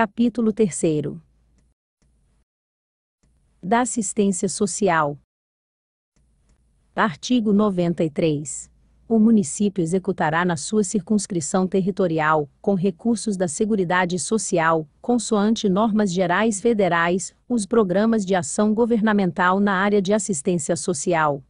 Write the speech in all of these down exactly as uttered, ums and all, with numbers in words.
Capítulo terceiro. Da assistência social. Artigo noventa e três. O município executará na sua circunscrição territorial, com recursos da Seguridade Social, consoante normas gerais federais, os programas de ação governamental na área de assistência social.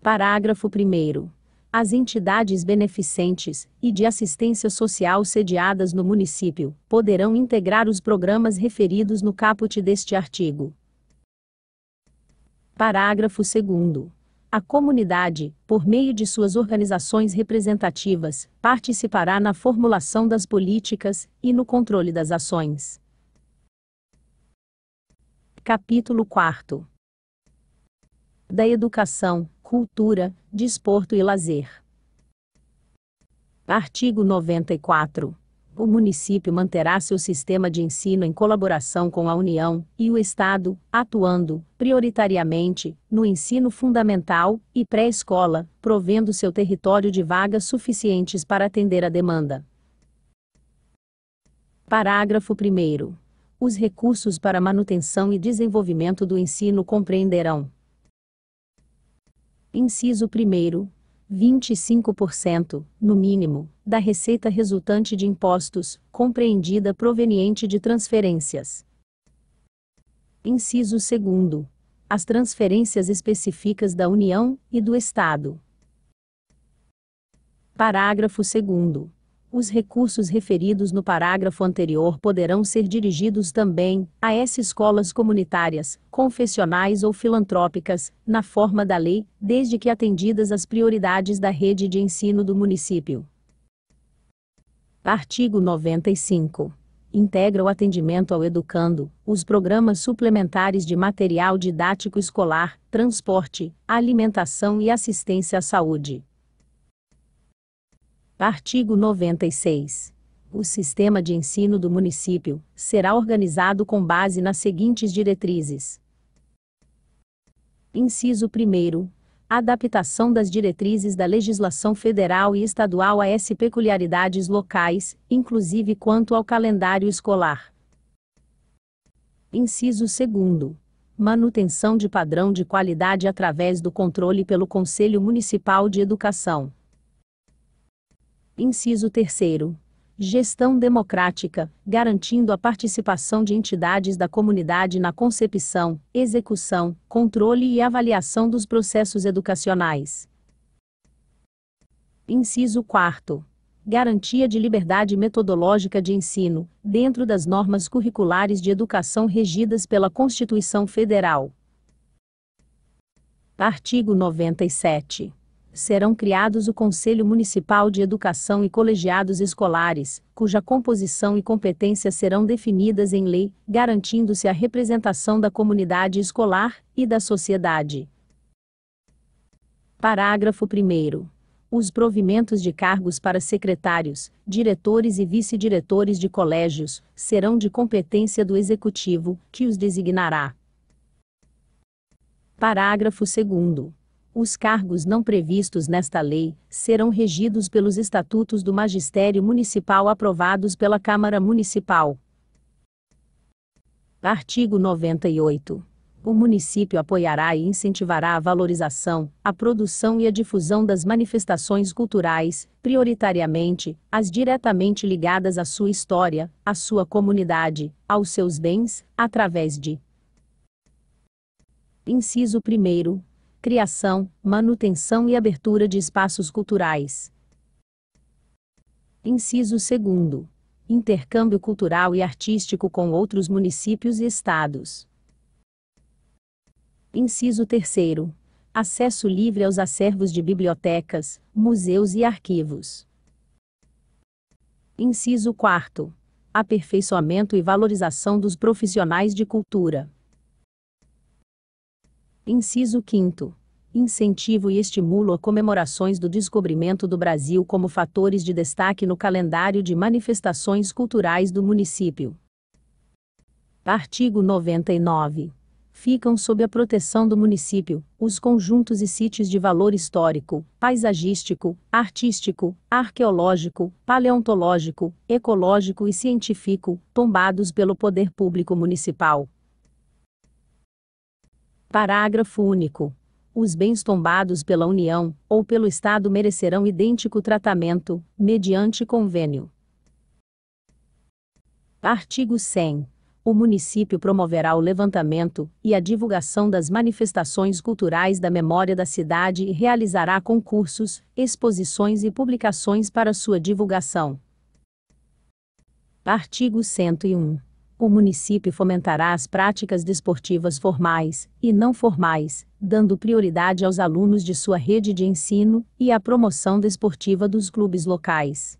Parágrafo primeiro. As entidades beneficentes e de assistência social sediadas no município poderão integrar os programas referidos no caput deste artigo. Parágrafo segundo. A comunidade, por meio de suas organizações representativas, participará na formulação das políticas e no controle das ações. Capítulo quarto. Da educação, cultura, desporto e lazer. Artigo noventa e quatro. O município manterá seu sistema de ensino em colaboração com a União e o Estado, atuando, prioritariamente, no ensino fundamental e pré-escola, provendo seu território de vagas suficientes para atender a demanda. Parágrafo primeiro. Os recursos para manutenção e desenvolvimento do ensino compreenderão: inciso primeiro, vinte e cinco por cento, no mínimo, da receita resultante de impostos, compreendida proveniente de transferências. Inciso segundo, as transferências específicas da União e do Estado. Parágrafo segundo. Os recursos referidos no parágrafo anterior poderão ser dirigidos também a essas escolas comunitárias, confessionais ou filantrópicas, na forma da lei, desde que atendidas as prioridades da rede de ensino do município. Artigo noventa e cinco. Integra o atendimento ao educando os programas suplementares de material didático escolar, transporte, alimentação e assistência à saúde. Artigo noventa e seis. O sistema de ensino do município será organizado com base nas seguintes diretrizes. Inciso primeiro. Adaptação das diretrizes da legislação federal e estadual a essas peculiaridades locais, inclusive quanto ao calendário escolar. Inciso segundo. Manutenção de padrão de qualidade através do controle pelo Conselho Municipal de Educação. Inciso terceiro. Gestão democrática, garantindo a participação de entidades da comunidade na concepção, execução, controle e avaliação dos processos educacionais. Inciso quarto. Garantia de liberdade metodológica de ensino, dentro das normas curriculares de educação regidas pela Constituição Federal. Artigo noventa e sete. Serão criados o Conselho Municipal de Educação e colegiados escolares, cuja composição e competência serão definidas em lei, garantindo-se a representação da comunidade escolar e da sociedade. Parágrafo primeiro. Os provimentos de cargos para secretários, diretores e vice-diretores de colégios serão de competência do Executivo, que os designará. Parágrafo segundo. Os cargos não previstos nesta lei serão regidos pelos estatutos do Magistério Municipal aprovados pela Câmara Municipal. Artigo noventa e oito. O município apoiará e incentivará a valorização, a produção e a difusão das manifestações culturais, prioritariamente as diretamente ligadas à sua história, à sua comunidade, aos seus bens, através de: inciso primeiro. Criação, manutenção e abertura de espaços culturais. Inciso segundo. Intercâmbio cultural e artístico com outros municípios e estados. Inciso terceiro. Acesso livre aos acervos de bibliotecas, museus e arquivos. Inciso quarto. Aperfeiçoamento e valorização dos profissionais de cultura. Inciso quinto. Incentivo e estimulo a comemorações do descobrimento do Brasil como fatores de destaque no calendário de manifestações culturais do município. Artigo noventa e nove. ficam sob a proteção do município os conjuntos e sítios de valor histórico, paisagístico, artístico, arqueológico, paleontológico, ecológico e científico, tombados pelo poder público municipal. Parágrafo único. Os bens tombados pela União ou pelo Estado merecerão idêntico tratamento, mediante convênio. Artigo cem. O município promoverá o levantamento e a divulgação das manifestações culturais da memória da cidade e realizará concursos, exposições e publicações para sua divulgação. Artigo cento e um. O município fomentará as práticas desportivas formais e não formais, dando prioridade aos alunos de sua rede de ensino e à promoção desportiva dos clubes locais.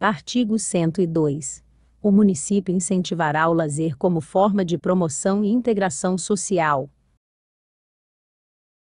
Artigo cento e dois. O município incentivará o lazer como forma de promoção e integração social.